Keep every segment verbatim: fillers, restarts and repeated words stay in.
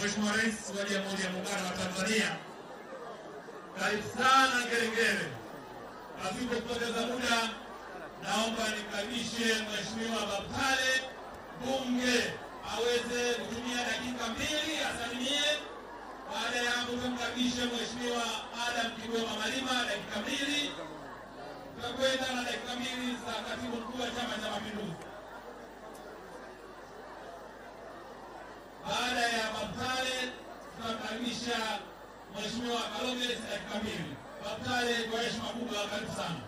Mheshimiwa Rais wa Jamhuri ya Muungano wa Tanzania. Karibu sana Ngerengere. Pasipo kupoteza muda, naomba nimkaribishe Mheshimiwa Bapale Bunge aweze kutumia dakika mbili asalimie. Baada ya hapo tumkaribishe Mheshimiwa Adam Kigoma Malima dakika mbili. Tutakwenda na dakika mbili za Katibu Mkuu wa Chama cha Mapinduzi. Baada ya Bapale tutamkaribisha Mheshimiwa Kalonzo dakika mbili. Bapale, kwa heshima kubwa, karibu sana. Mheshimiwa Rais,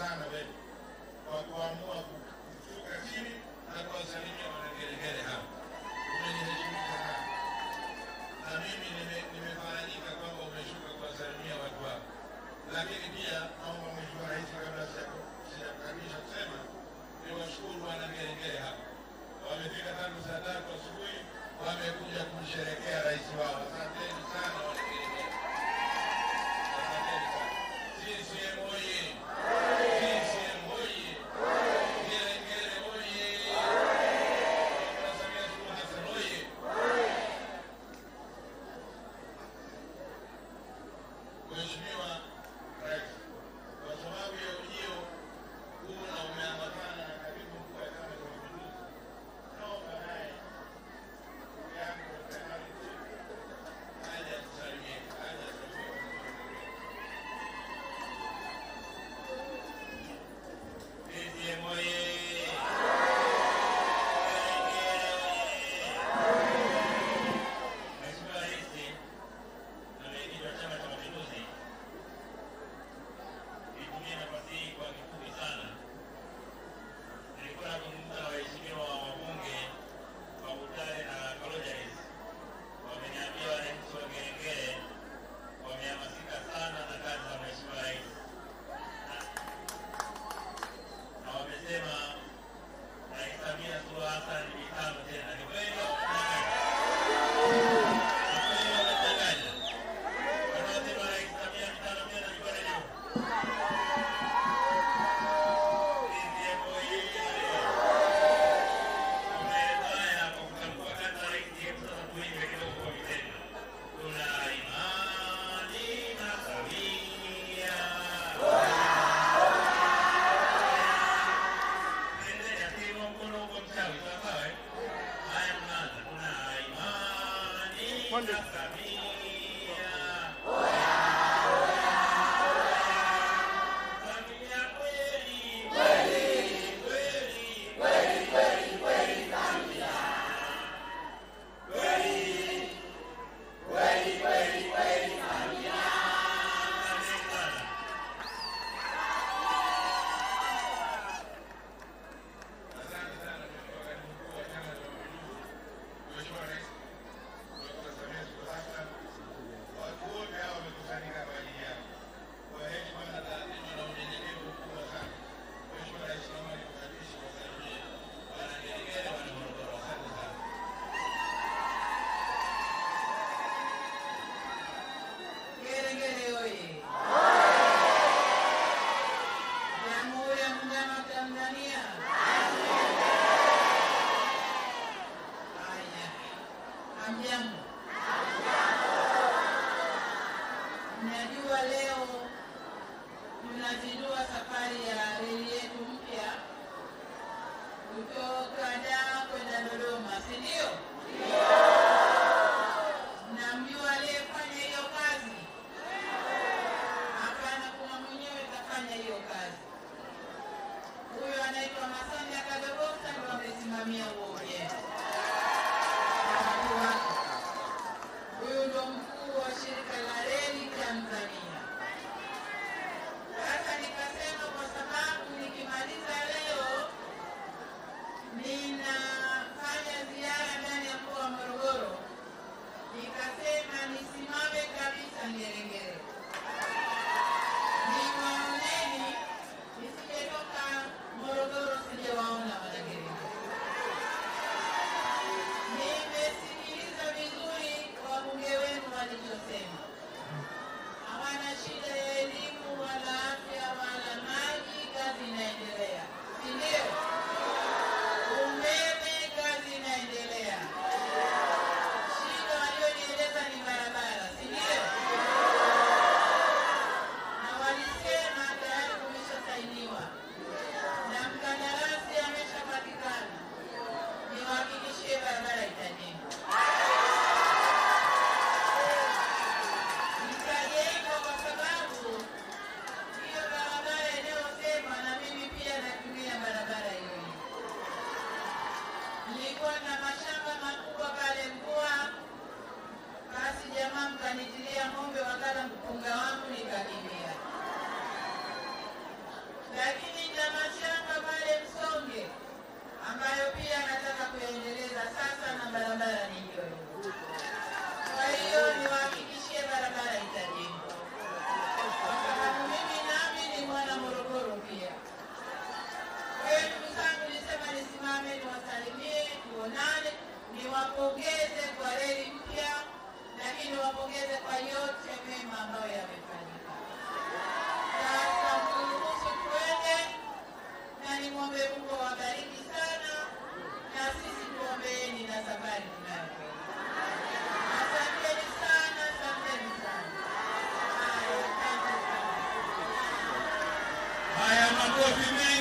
sana wetu kwa kuamua kushuka chini na kuwasalimia wanagelegele hapa. Umeniheshimika sana. Na mimi nimefahamika kwamba umeshuka kuwasalimia watu wako. Lakini pia naomba Mheshimiwa Rais, kabla sijakamilisha kusema, niwashukuru wanagelegele hapa. Wamefika tangu saa tatu asubuhi, wamekuja kumsherehekea rais wao. Asanteni sana wanagelegele. Asanteni sana. C C M oye! C C M oye! Gelegele oye! Dokta Samia Suluhu Hassan oye! Mheshimiwa Rais, kwa sababu ya ujio huu na umeambatana na katibu mkuu wa Chama cha Mapinduzi, naomba naye ndugu yangu Dokta Maalim Seif aje atusalimie, aje atusalimie. C C M oye! Mheshimiwa Rais na Mwenyekiti wa Chama cha Mapinduzi, nitumie nafasi hii kwa kifupi sana. Nilikuwa nazungumza na waheshimiwa wabunge wa Butare na Kalogeres, wameniambia wananchi wa Gelegele wamehamasika sana na kazi za Mheshimiwa Rais, na wamesema Rais Samia Suluhu Hassan ni mitano tena. Ni kweli au mnadanganya? Wanaosema Rais Samia mitano tena ni kweli au? C C M oye! Tumezoea kwa kutamka kata Rais, hebu sasa tuimbe kidogo kwa vitendo. Tuna imani na Samia. Endeni akiinua mkono huko mchawi, sawa sawa eh? Haya, mnaanza. Tuna imani na Samia. Samia kweli, kweli, kweli, kweli, kweli, kweli, Samia. Kweli, kweli, kweli, kweli, Samia. Asante sana. Asante sana kwa katibu mkuu wa Chama cha Mapinduzi, Mheshimiwa Rais Dokta Samia Suluhu Hassan. Watu wote hawa wamekusanyika kwa ajili yako. Kwa heshima na taadhima na unyenyekevu mkubwa sana, Mheshimiwa Rais, naomba nikukaribishe uwasalimie Wanagelegele, Wanamorogoro. Asante sana. Gelegele oye! Jamhuri ya Muungano wa Tanzania. Haya, hamjambo? Mnajua leo tunazindua safari ya reli yetu mpya kutoka Dar kwenda Dodoma, si ndio? Mnamjua aliyefanya hiyo kazi? Hapana, kuna mwenyewe kafanya hiyo kazi. Huyo anaitwa Masanja Kadogosa, ndo amesimamia huo ujenzi. Wakati wake huyu ndo mkuu wa shirika la reli Tanzania. Sasa nikasema kwa sababu nikimaliza leo ninafanya ziara ndani ya mkoa wa Morogoro, Gracias.